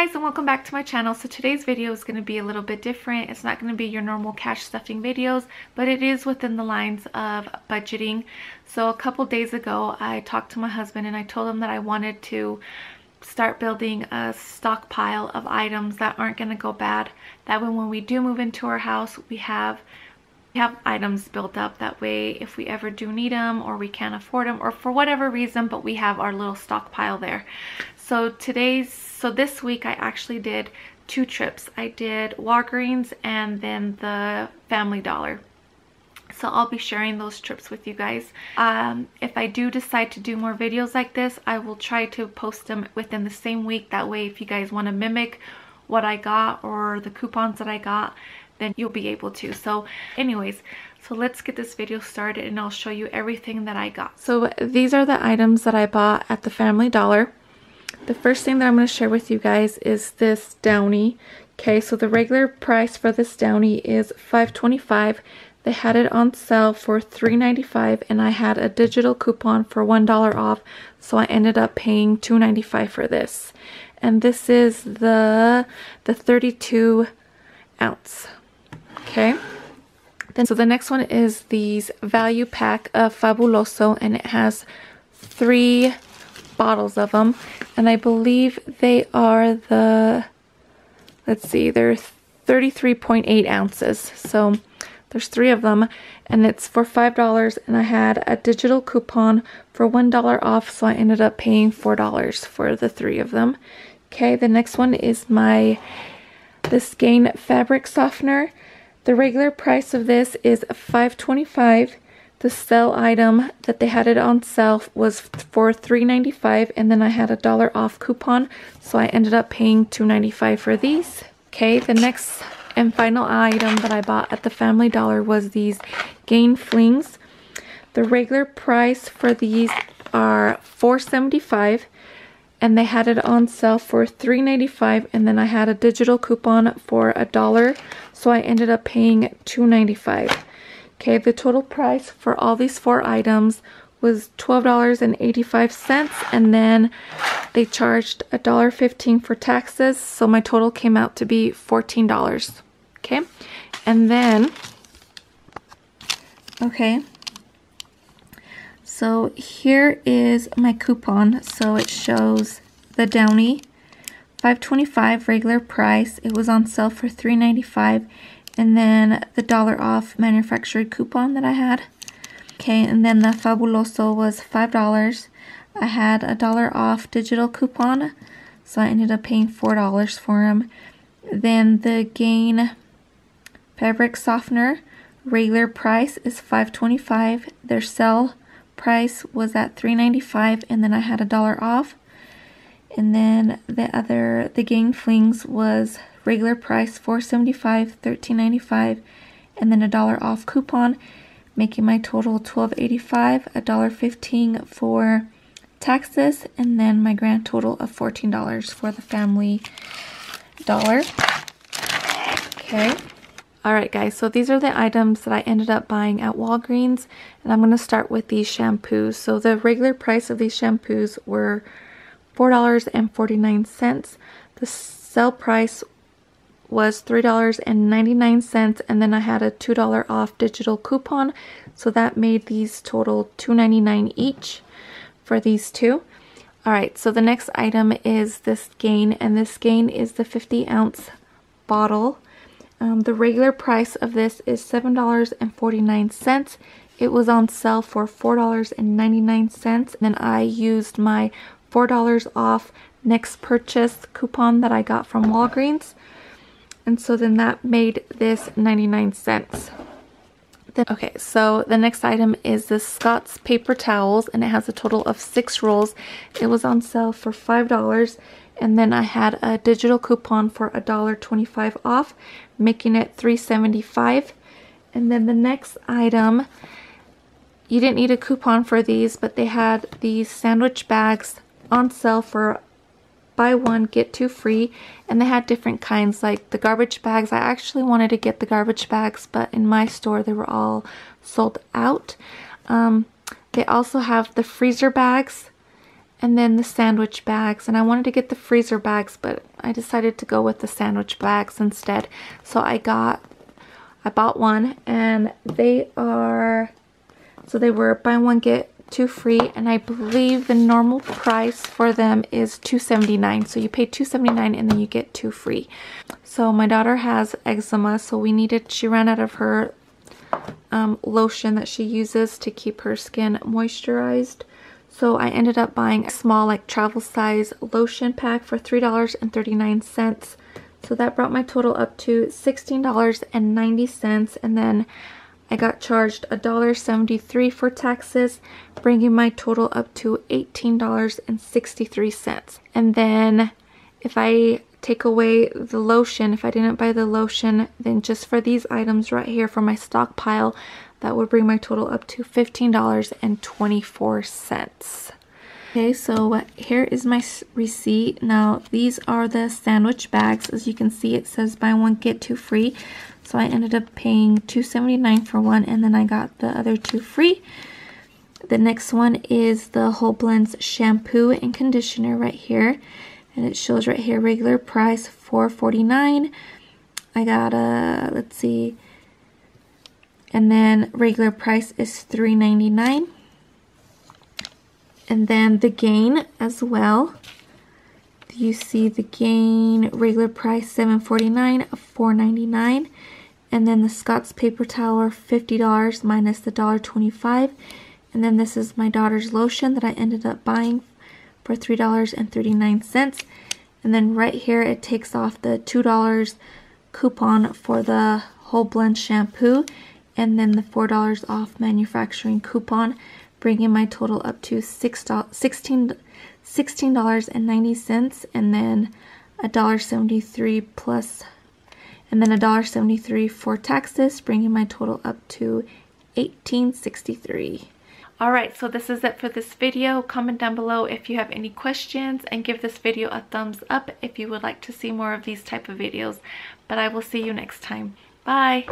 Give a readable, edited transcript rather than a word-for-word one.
Hi guys, and welcome back to my channel. So today's video is going to be a little bit different. It's not going to be your normal cash stuffing videos, but it is within the lines of budgeting. So a couple days ago I talked to my husband and I told him that I wanted to start building a stockpile of items that aren't going to go bad, that when we do move into our house we have items built up, that way if we ever do need them or we can't afford them or for whatever reason, but we have our little stockpile there. So this week I actually did two trips. I did Walgreens and then the Family Dollar. So I'll be sharing those trips with you guys. If I do decide to do more videos like this, I will try to post them within the same week. That way if you guys want to mimic what I got or the coupons that I got, then you'll be able to. So anyways, so let's get this video started and I'll show you everything that I got. So these are the items that I bought at the Family Dollar. The first thing that I'm going to share with you guys is this Downy. Okay, so the regular price for this Downy is $5.25. They had it on sale for $3.95 and I had a digital coupon for $1 off, so I ended up paying $2.95 for this. And this is the 32 ounce. Okay. Then so the next one is these value pack of Fabuloso, and it has three bottles of them, and I believe they are they're 33.8 ounces. So there's three of them and it's for $5, and I had a digital coupon for $1 off, so I ended up paying $4 for the three of them. Okay, the next one is this Gain fabric softener. The regular price of this is $5.25. The sale item that they had it on sale was for $3.95, and then I had a $1 off coupon, so I ended up paying $2.95 for these. Okay, the next and final item that I bought at the Family Dollar was these Gain flings. The regular price for these are $4.75, and they had it on sale for $3.95, and then I had a digital coupon for $1, so I ended up paying $2.95. Okay, the total price for all these four items was $12.85, and then they charged $1.15 for taxes, so my total came out to be $14. Okay, and then, okay, so here is my coupon. So it shows the Downy, $5.25 regular price. It was on sale for $3.95. And then the $1 off manufactured coupon that I had. Okay, and then the Fabuloso was $5. I had a $1 off digital coupon, so I ended up paying $4 for them. Then the Gain fabric softener, regular price is $5.25. Their sale price was at $3.95, and then I had a $1 off. And then the Gain flings was regular price $4.75, $13.95, and then a $1 off coupon, making my total $12.85, a $1.15 for taxes, and then my grand total of $14 for the Family Dollar. Okay. Alright guys, so these are the items that I ended up buying at Walgreens, and I'm going to start with these shampoos. So the regular price of these shampoos were $4.49. The sale price was $3.99, and then I had a $2 off digital coupon, so that made these total $2.99 each for these two. Alright, so the next item is this Gain, and this Gain is the 50 ounce bottle. The regular price of this is $7.49. It was on sale for $4.99, and then I used my $4 off next purchase coupon that I got from Walgreens, and so then that made this 99 cents. Okay, so the next item is this Scott's paper towels, and it has a total of 6 rolls. It was on sale for $5, and then I had a digital coupon for $1.25 off, making it $3.75. And then the next item, you didn't need a coupon for these, but they had these sandwich bags on sale for buy one get two free, and they had different kinds, like the garbage bags. I actually wanted to get the garbage bags, but in my store they were all sold out. They also have the freezer bags and then the sandwich bags, and I wanted to get the freezer bags, but I decided to go with the sandwich bags instead. So I bought one, and they were buy one get two free, and I believe the normal price for them is $2.79. So you pay $2.79 and then you get two free. So my daughter has eczema, so she ran out of her lotion that she uses to keep her skin moisturized. So I ended up buying a small, like, travel size lotion pack for $3.39. So that brought my total up to $16.90, and then I got charged $1.73 for taxes, bringing my total up to $18.63. And then if I take away the lotion, if I didn't buy the lotion, then just for these items right here for my stockpile, that would bring my total up to $15.24. Okay, so here is my receipt. Now, these are the sandwich bags. As you can see, it says buy one, get two free. So I ended up paying $2.79 for one, and then I got the other two free. The next one is the Whole Blends shampoo and conditioner right here. And it shows right here, regular price $4.49. I got a, let's see. And then regular price is $3.99. And then the Gain as well. You see the Gain regular price $7.49, $4.99. And then the Scott's paper towel are $50 minus the $1.25. And then this is my daughter's lotion that I ended up buying for $3.39. And then right here it takes off the $2 coupon for the Whole Blend shampoo, and then the $4 off manufacturing coupon, bringing my total up to $16.90, and then $1.73 plus, and then $1.73 for taxes, bringing my total up to $18.63. Alright, so this is it for this video. Comment down below if you have any questions, and give this video a thumbs up if you would like to see more of these type of videos. But I will see you next time. Bye!